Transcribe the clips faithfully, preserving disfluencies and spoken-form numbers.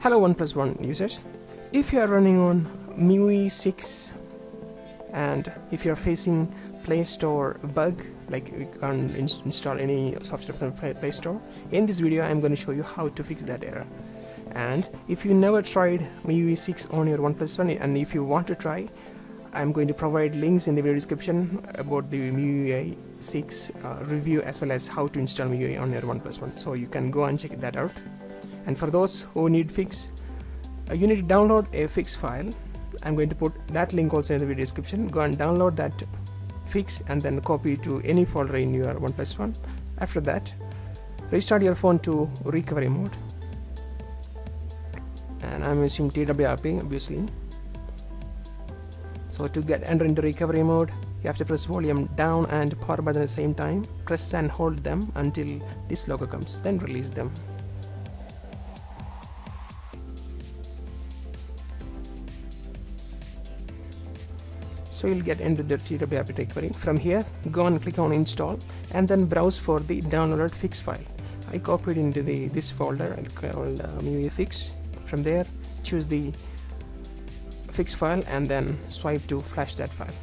Hello OnePlus One users, if you are running on M I U I six and if you are facing Play Store bug, like you can't ins install any software from Play Store, in this video I am going to show you how to fix that error. And if you never tried M I U I six on your OnePlus One and if you want to try, I am going to provide links in the video description about the M I U I six uh, review as well as how to install M I U I on your OnePlus One, so you can go and check that out. And for those who need fix, uh, you need to download a fix file. I'm going to put that link also in the video description. Go and download that fix and then copy it to any folder in your OnePlus One. After that, restart your phone to recovery mode. And I'm using T W R P obviously. So to get enter into recovery mode, you have to press volume down and power button at the same time. Press and hold them until this logo comes, then release them. So you'll get into the T W R P recovery. From here, go and click on install and then browse for the downloaded fix file. I copied into the this folder called uh, MUIFix. From there, choose the fix file and then swipe to flash that file.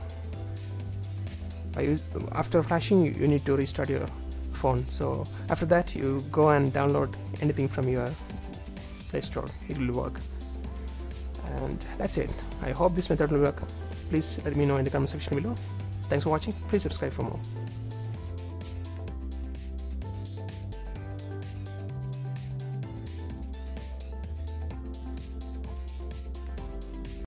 I use, after flashing, you, you need to restart your phone. So after that, you go and download anything from your Play Store. It will work. And that's it. I hope this method will work. Please let me know in the comment section below. Thanks for watching. Please subscribe for more.